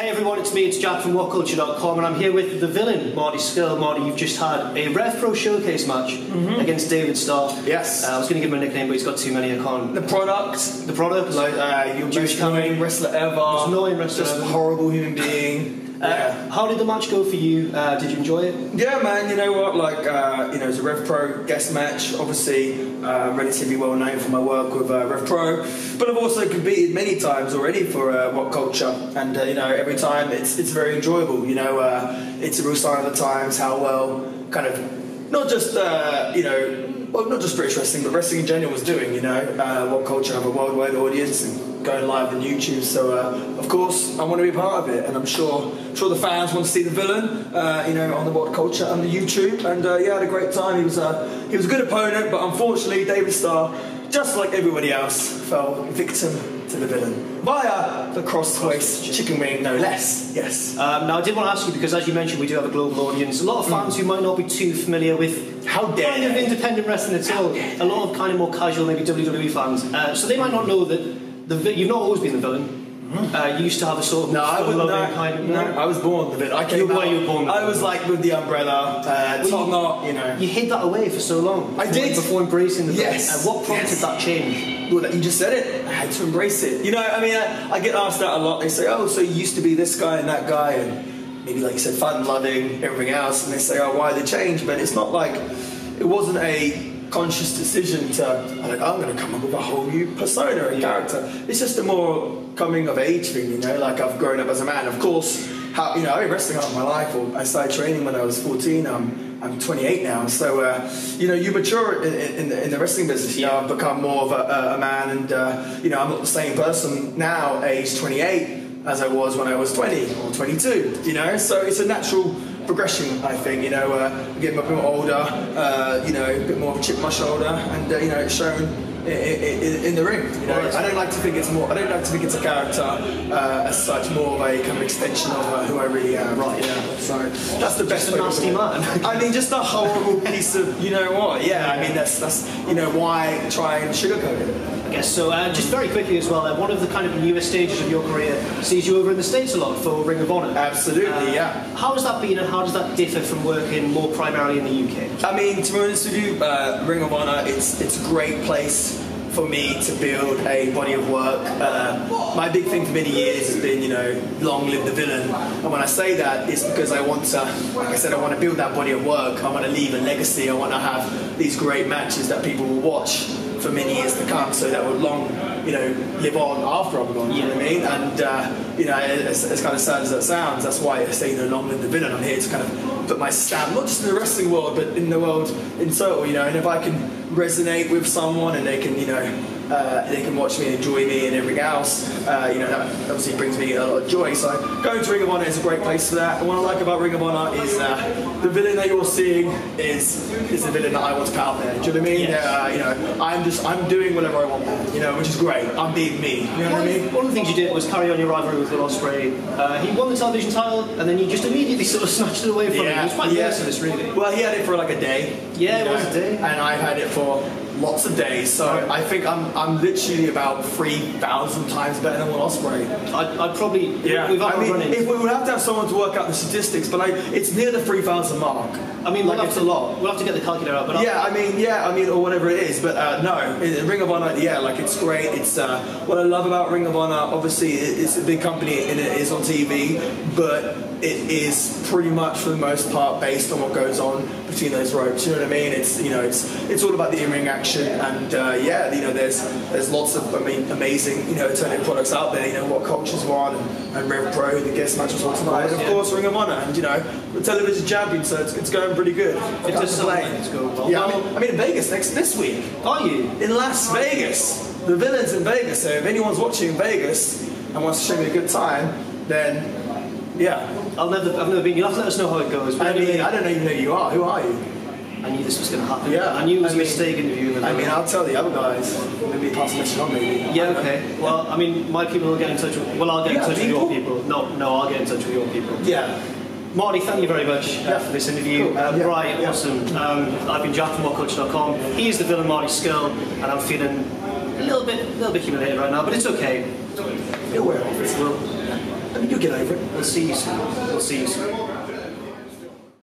Hey everyone, it's me, it's Jack from WhatCulture.com, and I'm here with the villain, Marty Scurll. Marty, you've just had a RevPro showcase match against David Starr. Yes. I was going to give him a nickname, but he's got too many, I can't. The product. Like, you're the most annoying wrestler ever. Most annoying wrestler. Just a horrible human being. How did the match go for you? Did you enjoy it? Yeah, man, you know what? Like, you know, it's a RevPro guest match, obviously. Relatively well known for my work with RevPro, but I've also competed many times already for WhatCulture, and you know, every time it's very enjoyable. You know, it's a real sign of the times how well kind of not just you know, well, not just British wrestling, but wrestling in general was doing. You know, WhatCulture have a worldwide audience and going live on YouTube, so of course I want to be a part of it, and I'm sure the fans want to see the villain, you know, on the WhatCulture and the YouTube, and yeah, I had a great time. He was a good opponent, but unfortunately, David Starr, just like everybody else, fell victim to the villain via the crossface chicken wing, no less. Yes. Now, I did want to ask you, because as you mentioned, we do have a global audience. A lot of fans who might not be too familiar with kind of independent wrestling at all. A lot of kind of more casual, maybe WWE fans. So they might not know that you've not always been the villain. You used to have a sort of... I was born the villain. I was like with the umbrella, top knot, you know. You hid that away for so long. I did. Before embracing the villain. Yes. What prompted that change? Well, you just said it. I had to embrace it. You know, I mean, I get asked that a lot. They say, oh, so you used to be this guy and that guy, and maybe, like you said, fun, loving, everything else. And they say, oh, why the change? But it's not like... It wasn't a conscious decision to, like, I'm going to come up with a whole new persona and character. It's just a more coming of age thing, you know. Like, I've grown up as a man, of course. How, you know, I've been wrestling all my life. Or I started training when I was 14. I'm 28 now, so you know, you mature in the wrestling business. You know, I've become more of a man, and you know, I'm not the same person now, age 28, as I was when I was 20 or 22. You know, so it's a natural progression, I think. You know, getting a bit more older, you know, a bit more of a chip on my shoulder, and you know, it's shown in the ring. You know, I don't like to think it's more. I don't like to think it's a character as such, more of a kind of extension of who I really am. Right. Yeah. So that's the best. Just a nasty man. I mean, just a horrible piece of, you know what? Yeah. I mean, that's you know, why try and sugarcoat it? Yes, so just very quickly as well, one of the kind of newer stages of your career sees you over in the States a lot for Ring of Honor. Absolutely, yeah. How has that been, and how does that differ from working more primarily in the UK? I mean, to be honest with you, Ring of Honor, it's a great place for me to build a body of work. My big thing for many years has been, you know, long live the villain. And when I say that, it's because I want to, like I said, I want to build that body of work. I want to leave a legacy. I want to have these great matches that people will watch for many years to come, so that would long, you know, live on after I'm gone. You know what I mean? And you know, as kind of sad as that sounds, that's why I say, you know, long live the villain. I'm here to kind of put my stamp, not just in the wrestling world, but in the world in total. You know, and if I can resonate with someone, and they can, you know, they can watch me and enjoy me and everything else, you know, that obviously brings me a lot of joy. So going to Ring of Honor is a great place for that. And what I like about Ring of Honor is the villain that you're seeing is the villain that I want to put out there. Do you know what I mean? Yes. You know, I'm doing whatever I want, you know, which is great. I'm being me. You know what I mean? One of the things you did was carry on your rivalry with Will Ospreay. He won the television title, and then you just immediately sort of snatched it away from him. It was quite merciless, really. Well, he had it for like a day. Yeah, it was a day. And I've had it for lots of days, so I think I'm literally about 3,000 times better than Will Ospreay. I'd probably, we've I mean, running. If we would have to have someone to work out the statistics, but like, it's near the 3,000 mark. I mean, like, it's a lot. We'll have to get the calculator out. But yeah, I mean, or whatever it is. But no, Ring of Honor, yeah, like, it's great. It's what I love about Ring of Honor. Obviously, it's a big company and it is on TV, but it is pretty much, for the most part, based on what goes on between those ropes. You know what I mean? It's, you know, it's all about the in-ring action, and yeah, you know, there's lots of, I mean, amazing, you know, alternative products out there. You know, WhatCulture's one, and RevPro, the guest match was one tonight, and of course Ring of Honor, and you know, the television champion, so it's going pretty good. It does go well. Yeah, I mean, in Vegas this week. Are you in Las Vegas? The villain's in Vegas, so if anyone's watching in Vegas and wants to show me a good time, then yeah. I've never been. You'll have to let us know how it goes. I mean, I don't even know who you are. Who are you? I knew this was going to happen. Yeah. I knew it was a mistake interviewing. I mean, I'll tell the other guys. Maybe pass the message on, maybe. Yeah, okay. Well, I mean, my people will get in touch with... Well, I'll get in touch with your people. No, I'll get in touch with your people. Yeah. Marty, thank you very much for this interview. Cool. Right, awesome. I've been Jack from WhatCulture.com. He's the villain, Marty Scurll, and I'm feeling a little bit humiliated right now, but it's okay. It'll wear off. It will. I mean, you'll get over it. We'll see you soon.